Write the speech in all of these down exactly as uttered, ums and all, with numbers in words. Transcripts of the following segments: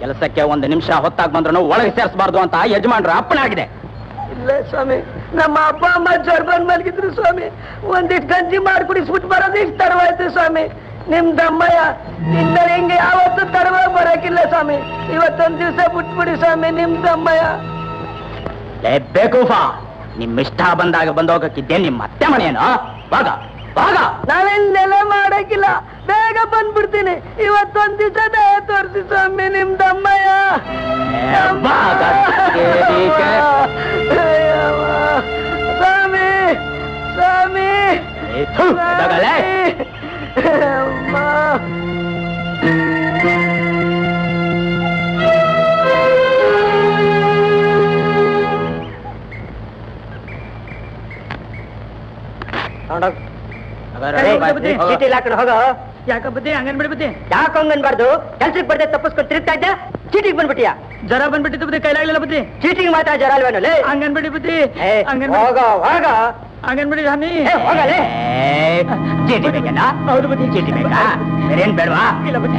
ಕೆಲಸಕ್ಕೆ ಒಂದು ನಿಮಿಷ ಹೊತ್ತಾಗಿ ಬಂದ್ರು ಒಳಗೆ ಸೇರಿಸಬಾರ್ದು ಅಂತ ಯಜಮಾನ್ರ ಅಪ್ಪನಾಗಿದೆ. ಇಲ್ಲ ಸ್ವಾಮಿ, ನಮ್ಮ ಅಪ್ಪ ಅಮ್ಮ ಜರ್ಬನ್ ಮಲಗಿದ್ರು ಸ್ವಾಮಿ, ಒಂದಿಷ್ಟು ಗಂಜಿ ಮಾಡಿ ಕುಡಿಸ್ಬಿಟ್ಟು ಬರೋದು ಇಷ್ಟು ತಡವಾಯ್ತು ಸ್ವಾಮಿ. ನಿಮ್ದಮ್ಮಯ್ಯ ನಿಂದರೆ ಹಿಂಗೆ ಯಾವತ್ತೂ ತಡವಾಗಿ ಬರೋಕಿಲ್ಲ ಸ್ವಾಮಿ, ಇವತ್ತೊಂದು ದಿವಸ ಬಿಟ್ಬಿಡಿ ಸ್ವಾಮಿ ನಿಮ್ದಮ್ಮಯ್ಯ. ಬೇಕೂಫಾ, ನಿಮ್ಮಿಷ್ಟ ಬಂದಾಗ ಬಂದೋಗಕ್ಕಿದ್ದೆ, ನಿಮ್ಮ ಅತ್ತೆ ಮನೆಯೇನೋ? ಬಾಗ ಬಾಗ, ನಾವೆಲ್ಲೆಲ್ಲ ಮಾಡಕ್ಕಿಲ್ಲ, ಬೇಗ ಬಂದ್ಬಿಡ್ತೀನಿ, ಇವತ್ತೊಂದ್ ದಿವಸ ದಯ ತೋರಿಸಿ ಸ್ವಾಮಿ ನಿಮ್ದಮ್ಮಯ್ಯ. ಸ್ವಾಮಿ ಸ್ವಾಮಿ ಯಾಕಂಗನ್ಬಾರ್ದು, ಕೆಲ್ಸಕ್ಕೆ ಬರ್ದೆ ತಪ್ಪಿಸ್ಕೊಂಡು ತಿರುಗ್ತಾ ಇದ್ದ, ಚೀಟಿಗೆ ಬಂದ್ಬಿಟ್ಟಿಯಾ? ಜ್ವರ ಬಂದ್ಬಿಟ್ಟಿತ್ತು ಬುದ್ಧಿ, ಕೈಲಾಗ್ಲಿಲ್ಲ ಬುದ್ಧಿ, ಚೀಟಿಗೆ ಮಾತಾ ಜ್ವರ ಅಲ್ವೇನೋ? ಹಂಗನ್ಬಿಡಿ ಬುದ್ಧಿ, ಹಂಗನ್ಬಿಡಿ ಸ್ವಾಮಿ. ಚೀಟಿ ಬೇಕಲ್ಲ? ಹೌದು ಬುದ್ಧಿ, ಚೀಟಿ ಬೇಕಾ? ಬೇರೇನ್ ಬೇಡವಾ? ಇಲ್ಲ ಬುದ್ಧಿ,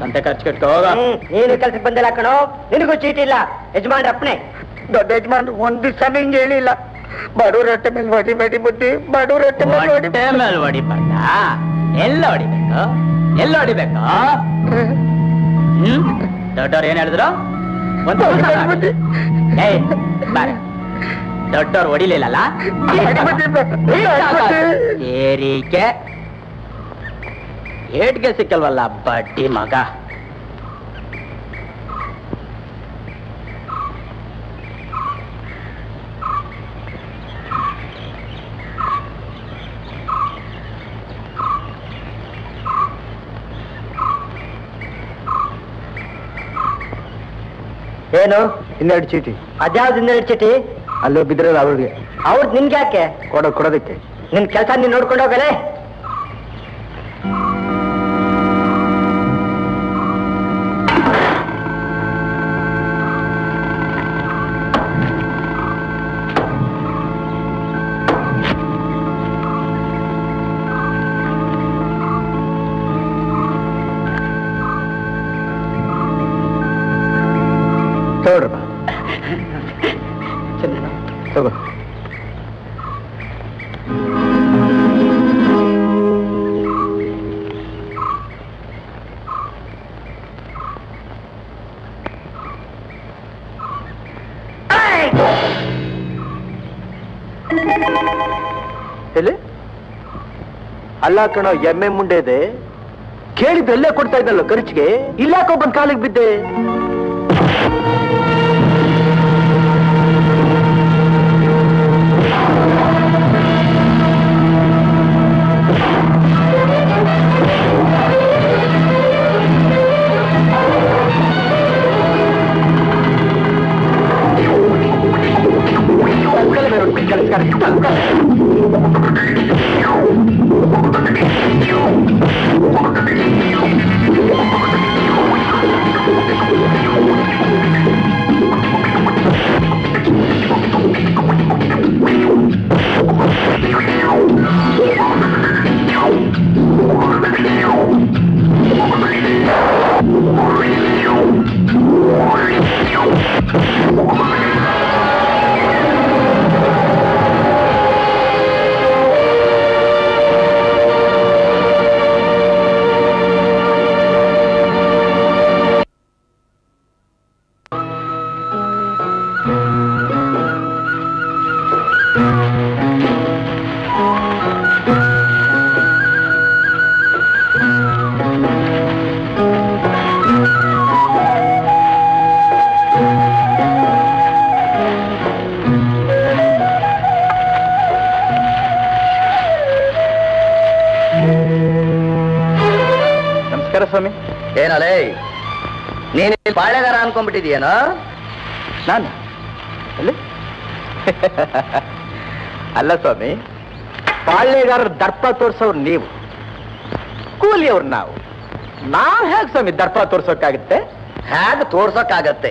ಸಂತೆ ಖರ್ಚು ಕಟ್ಕೋ. ನೀನು ಕೆಲ್ಸಕ್ಕೆ ಬಂದಿಲ್ಲ ಕಣೋ, ನಿನಗೂ ಚೀಟಿ ಇಲ್ಲ. ಯಜಮಾನ್ ಅಪ್ಪನೇ ದೊಡ್ಡ ಯಜಮಾನ್, ಒಂದ್ ದಿವಸ ನಿಂಗೆ ಹೇಳಿಲ್ಲ ಬಡವ್ರ ರೊಟ್ಟೆ ಮೇಲೆ ಹೊಡಿ ಬೇಡಿ ಬುದ್ಧಿ, ಬಡವ್ರ ರೊಟ್ಟೆ ಮೇಲೆ ಹೊಡಿಬೇಡ, ಎಲ್ಲ ಹೊಡಿಬೇಕು, ಎಲ್ಲ ಹೊಡಿಬೇಕು. ಹ್ಮ್ ದೊಡ್ಡವ್ರು ಏನ್ ಹೇಳಿದ್ರು? ದೊಡ್ಡವ್ರು ಹೊಡಿಲಿಲ್ಲಲ್ಲ ಏರಿಕೆ ಏಟ್ಗೆ ಸಿಕ್ಕಲ್ವಲ್ಲ ಬಡ್ಡಿ ಮಗ. ಏನು ಇನ್ನೆರಡು ಚೀಟಿ? ಅದ್ಯಾವ್ದು ಇನ್ನೆರಡು ಚೀಟಿ? ಅಲ್ಲೋ ಬಿದ್ರಲ್ಲ ಅವ್ರಿಗೆ. ಅವ್ರದ್ದು ನಿನ್ಗೆ ಯಾಕೆ ಕೊಡೋ? ಕೊಡೋದಕ್ಕೆ. ನಿನ್ ಕೆಲಸ ನೀನ್ ನೋಡ್ಕೊಂಡು ಹೋಗಲೇ. ಅಲ್ಲ ಕಣೋ, ಎಮ್ಮೆ ಮುಂಡೆ ಇದೆ, ಕೇಳಿದ್ರೆ ಎಲ್ಲೇ ಕೊಡ್ತಾ ಇದ್ದಲ್ಲ ಖರ್ಚಿಗೆ, ಇಲ್ಲಾಕೋ ಬಂದ್ ಕಾಲಿಗೆ ಬಿದ್ದೆ. ಬಿಟ್ಟಿದೀಯನೋ ನಾನು? ಅಲ್ಲ ಸ್ವಾಮಿ, ಪಾಳ್ಯಗಾರರ ದರ್ಪ ತೋರ್ಸೋರು ನೀವು, ಕೂಲಿಯವ್ರು ನಾವು. ನಾವು ಹೇಗೆ ಸ್ವಾಮಿ ದರ್ಪ ತೋರ್ಸೋಕ್ಕಾಗತ್ತೆ? ಹೇಗೆ ತೋರ್ಸೋಕ್ಕಾಗತ್ತೆ?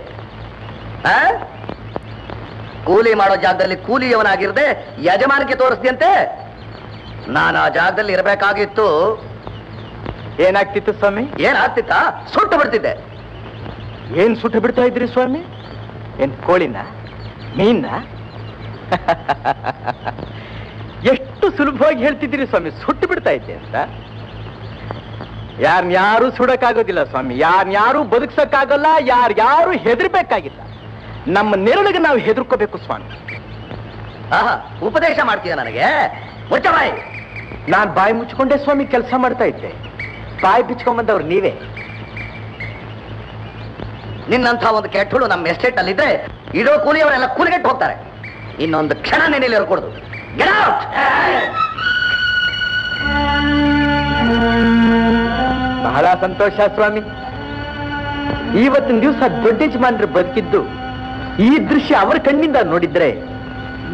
ಕೂಲಿ ಮಾಡೋ ಜಾಗದಲ್ಲಿ ಕೂಲಿಯವನಾಗಿರದೆ ಯಜಮಾನಿಗೆ ತೋರಿಸ್ತೀಯಂತೆ? ನಾನು ಆ ಜಾಗದಲ್ಲಿ ಇರಬೇಕಾಗಿತ್ತು. ಏನಾಗ್ತಿತ್ತು ಸ್ವಾಮಿ? ಏನಾಗ್ತಿತ್ತಾ? ಸುಟ್ಟು ಬಿಡ್ತಿದ್ದೆ. ಏನ್ ಸುಟ್ಟು ಬಿಡ್ತಾ ಇದ್ರಿ ಸ್ವಾಮಿ? ಏನ್ ಕೋಳಿನ, ಮೀನ್ನ? ಎಷ್ಟು ಸುಲಭವಾಗಿ ಹೇಳ್ತಿದ್ದೀರಿ ಸ್ವಾಮಿ, ಸುಟ್ಟು ಬಿಡ್ತಾ ಇದ್ದೆ ಅಂತ. ಯಾರ್ಯಾರು ಸುಡಕ್ಕಾಗೋದಿಲ್ಲ ಸ್ವಾಮಿ, ಯಾರ್ಯಾರು ಬದುಕ್ಸಕ್ಕಾಗಲ್ಲ, ಯಾರ್ಯಾರು ಹೆದರ್ಬೇಕಾಗಿಲ್ಲ. ನಮ್ಮ ನೆರಳಿಗೆ ನಾವು ಹೆದರ್ಕೋಬೇಕು ಸ್ವಾಮಿ. ಆಹಾ, ಉಪದೇಶ ಮಾಡ್ತೀಯ ನನಗೆ? ಮುಚ್ಚ ಬಾಯಿ. ನಾನ್ ಬಾಯಿ ಮುಚ್ಚಿಕೊಂಡೆ ಸ್ವಾಮಿ, ಕೆಲಸ ಮಾಡ್ತಾ ಇದ್ದೆ. ಬಾಯಿ ಬಿಚ್ಕೊಂಡ್ಬಂದವ್ರು ನೀವೇ. ನಿನ್ನಂಥ ಒಂದು ಕೆಟ್ಟಳು ನಮ್ಮ ಎಸ್ಟೇಟ್ ಅಲ್ಲಿ ಇದ್ರೆ ಇಡೋ ಕೂಲಿಯವರೆಲ್ಲ ಕೂಲಿಗೆಟ್ಟು ಹೋಗ್ತಾರೆ. ಇನ್ನೊಂದು ಕ್ಷಣ ನೆನೆಯಲ್ಲಿ ಹೊರಕೊಡುದು. Get out. ಬಹಳ ಸಂತೋಷ ಸ್ವಾಮಿ, ಇವತ್ತಿನ ದಿವಸ ದೊಡ್ಡ ಯಜಮಾನ್ರು ಬದುಕಿದ್ದು ಈ ದೃಶ್ಯ ಅವರ ಕಣ್ಣಿಂದ ನೋಡಿದ್ರೆ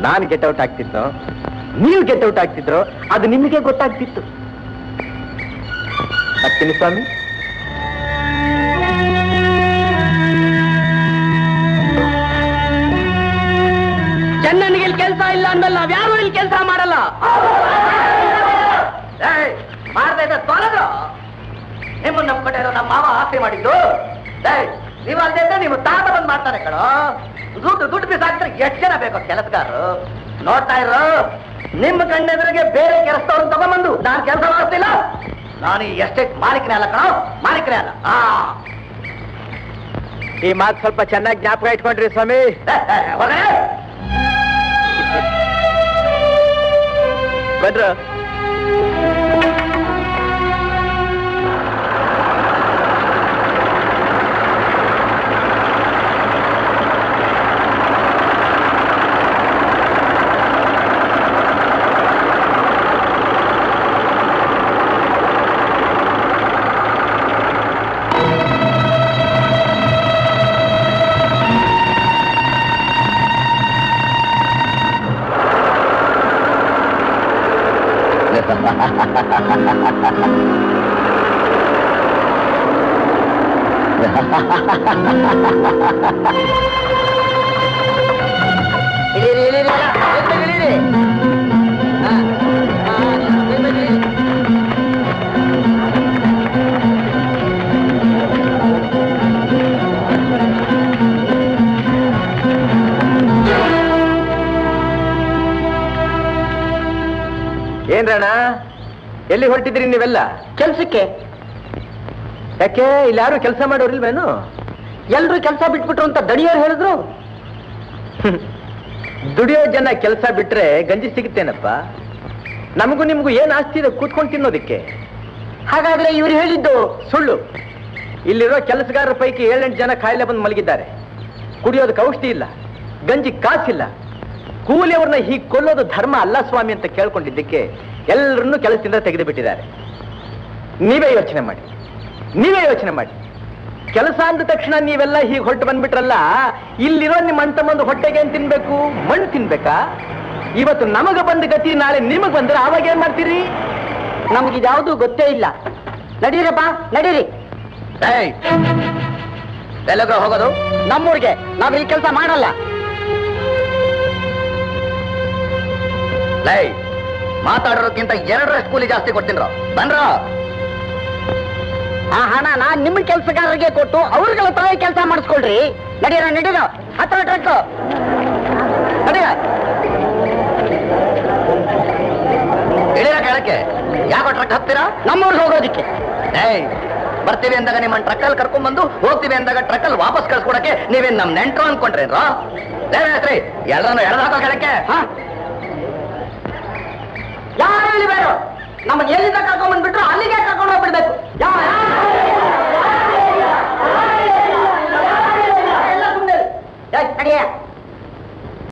ನಾನು ಗೆಟ್ಔಟ್ ಆಗ್ತಿದ್ದೋ ನೀವು ಗೆಟ್ಔಟ್ ಆಗ್ತಿದ್ರು, ಅದು ನಿಮಗೆ ಗೊತ್ತಾಗ್ತಿತ್ತು. ಆಗ್ತೀನಿ ಸ್ವಾಮಿ. ಚೆನ್ನನಿಗೆ ಇಲ್ಲಿ ಕೆಲಸ ಇಲ್ಲ ಅಂದಲ್ಲ, ನಾವ್ಯಾರು ಇಲ್ಲಿ ಕೆಲಸ ಮಾಡಲ್ಲ. ಮಾಡ್ತಾ ತೊಲದ್ರು ನಿಮ್ಮ ನಮ್ಮ ಕಡೆ ನಮ್ಮ ಮಾವ ಆಸೆ ಮಾಡಿದ್ದು. ನೀವು ಅಲ್ದ ನೀವು ತಾತ ಬಂದ್ ಮಾಡ್ತಾರೆ ಕಣೋ. ದುಡ್ಡು ದುಡ್ಡು ಬೀಸ್ ಹಾಕಿದ್ರೆ ಎಷ್ಟು ಜನ ಬೇಕೋ ಕೆಲಸಗಾರರು? ನೋಡ್ತಾ ಇರೋ ನಿಮ್ಮ ಕಣ್ಣೆದುರಿಗೆ ಬೇರೆ ಕೆಲಸದವ್ರು ತಗೊಂಡ್ಬಂದು ನಾನು ಕೆಲಸ ಮಾಡ್ತಿಲ್ಲ. ನಾನು ಈ ಎಸ್ಟೇಟ್ ಮಾಲೀಕನೇ ಅಲ್ಲ ಕಣೋ, ಮಾಲೀಕನೇ ಅಲ್ಲ. ಈ ಮಾತು ಸ್ವಲ್ಪ ಚೆನ್ನಾಗಿ ಜ್ಞಾಪಕ ಇಟ್ಕೊಂಡ್ರಿ ಸ್ವಾಮಿ. ಬಂದ್ರು ಏನ್ರಣ, ಎಲ್ಲಿ ಹೊರಟಿದ್ರಿ ನೀವೆಲ್ಲ? ಕೆಲ್ಸಕ್ಕೆ. ಯಾಕೆ, ಇಲ್ಲಿ ಯಾರು ಕೆಲಸ ಮಾಡೋರಿಲ್ವೇನು? ಎಲ್ರು ಕೆಲಸ ಬಿಟ್ಬಿಟ್ರು ಅಂತ ದಣಿಯರು ಹೇಳಿದ್ರು. ದುಡಿಯೋ ಜನ ಕೆಲಸ ಬಿಟ್ರೆ ಗಂಜಿ ಸಿಗುತ್ತೇನಪ್ಪ. ನಮಗೂ ನಿಮಗೂ ಏನ್ ಆಸ್ತಿ ಇದೆ ಕೂತ್ಕೊಂಡು ತಿನ್ನೋದಿಕ್ಕೆ? ಹಾಗಾದ್ರೆ ಇವ್ರು ಹೇಳಿದ್ದು ಸುಳ್ಳು. ಇಲ್ಲಿರೋ ಕೆಲಸಗಾರರ ಪೈಕಿ ಏಳೆಂಟು ಜನ ಕಾಯಿಲೆ ಬಂದು ಮಲಗಿದ್ದಾರೆ. ಕುಡಿಯೋದಕ್ಕೆ ಔಷಧಿ ಇಲ್ಲ, ಗಂಜಿ ಕಾಸಿಲ್ಲ. ಕೂಲಿಯವ್ರನ್ನ ಹೀಗೆ ಕೊಲ್ಲೋದು ಧರ್ಮ ಅಲ್ಲ ಸ್ವಾಮಿ ಅಂತ ಕೇಳ್ಕೊಂಡಿದ್ದಕ್ಕೆ ಎಲ್ಲರನ್ನೂ ಕೆಲಸದಿಂದ ತೆಗೆದು ಬಿಟ್ಟಿದ್ದಾರೆ. ನೀವೇ ಯೋಚನೆ ಮಾಡಿ, ನೀವೇ ಯೋಚನೆ ಮಾಡಿ. ಕೆಲಸ ಅಂದ ತಕ್ಷಣ ನೀವೆಲ್ಲ ಹೀಗೆ ಹೊರಟು ಬಂದ್ಬಿಟ್ರಲ್ಲ, ಇಲ್ಲಿರೋ ನಿಮ್ಮ ಅಣ್ಣ ಹೊಟ್ಟೆಗೆ ಏನ್ ತಿನ್ಬೇಕು? ಮಣ್ಣು ತಿನ್ಬೇಕಾ? ಇವತ್ತು ನಮಗ ಬಂದ ಗತಿ ನಾಳೆ ನಿಮಗ್ ಬಂದ್ರೆ ಆವಾಗ ಏನ್ ಮಾಡ್ತೀರಿ? ನಮಗಿದ್ಯಾವುದು ಗೊತ್ತೇ ಇಲ್ಲ. ನಡೀರಪ್ಪ, ನಡೀರಿ. ಎಲ್ಲಗ ಹೋಗೋದು ನಮ್ಮೂರಿಗೆ, ನಾವ್ ಇಲ್ಲಿ ಕೆಲಸ ಮಾಡಲ್ಲ. ಲೈ, ಮಾತಾಡೋಕ್ಕಿಂತ ಎರಡರಷ್ಟು ಕೂಲಿ ಜಾಸ್ತಿ ಕೊಡ್ತೀನ್ರ. ಬನ್ರ. ಆ ಹಣ ನಾನ್ ನಿಮ್ಮ ಕೆಲಸಗಾರರಿಗೆ ಕೊಟ್ಟು ಅವ್ರಗಳ ಹತ್ರ ಕೆಲಸ ಮಾಡಿಸ್ಕೊಳ್ರಿ. ನಡೀರ, ನಡೀರ. ಹತ್ರ ಟ್ರಕ್ಕು ನಡೀರ, ಇಡೀರ ಕೇಳಕ್ಕೆ. ಯಾವ ಟ್ರಕ್ ಹತ್ತೀರಾ? ನಮ್ಮೂರ್ಗೆ ಹೋಗೋದಿಕ್ಕೆ. ಏಯ್, ಬರ್ತೀವಿ ಅಂದಾಗ ನಿಮ್ಮನ್ನ ಟ್ರಕ್ಕಲ್ಲಿ ಕರ್ಕೊಂಡ್ಬಂದು, ಹೋಗ್ತೀವಿ ಅಂದಾಗ ಟ್ರಕ್ಕಲ್ಲಿ ವಾಪಸ್ ಕಳ್ಸ್ಕೊಡಕ್ಕೆ ನೀವೇನ್ ನಮ್ ನೆಂಟ್ರು ಅನ್ಕೊಂಡ್ರೇನ್ರ? ಏನಾಯ್ತ್ರಿ, ಎಲ್ಲರನ್ನು ಎಳೆದಾಕೋ ಕೇಳಕ್ಕೆ? ಹಾ, ಯಾರು ಇಲ್ಲಿ ಬೇಡ. ನಮಗೆ ಎಲ್ಲಿಂದ ಕರ್ಕೊಂಡ್ ಬಂದ್ಬಿಟ್ರು ಅಲ್ಲಿಗೆ ಕರ್ಕೊಂಡು ಹೋಗ್ಬಿಡ್ಬೇಕು. ಯಾವ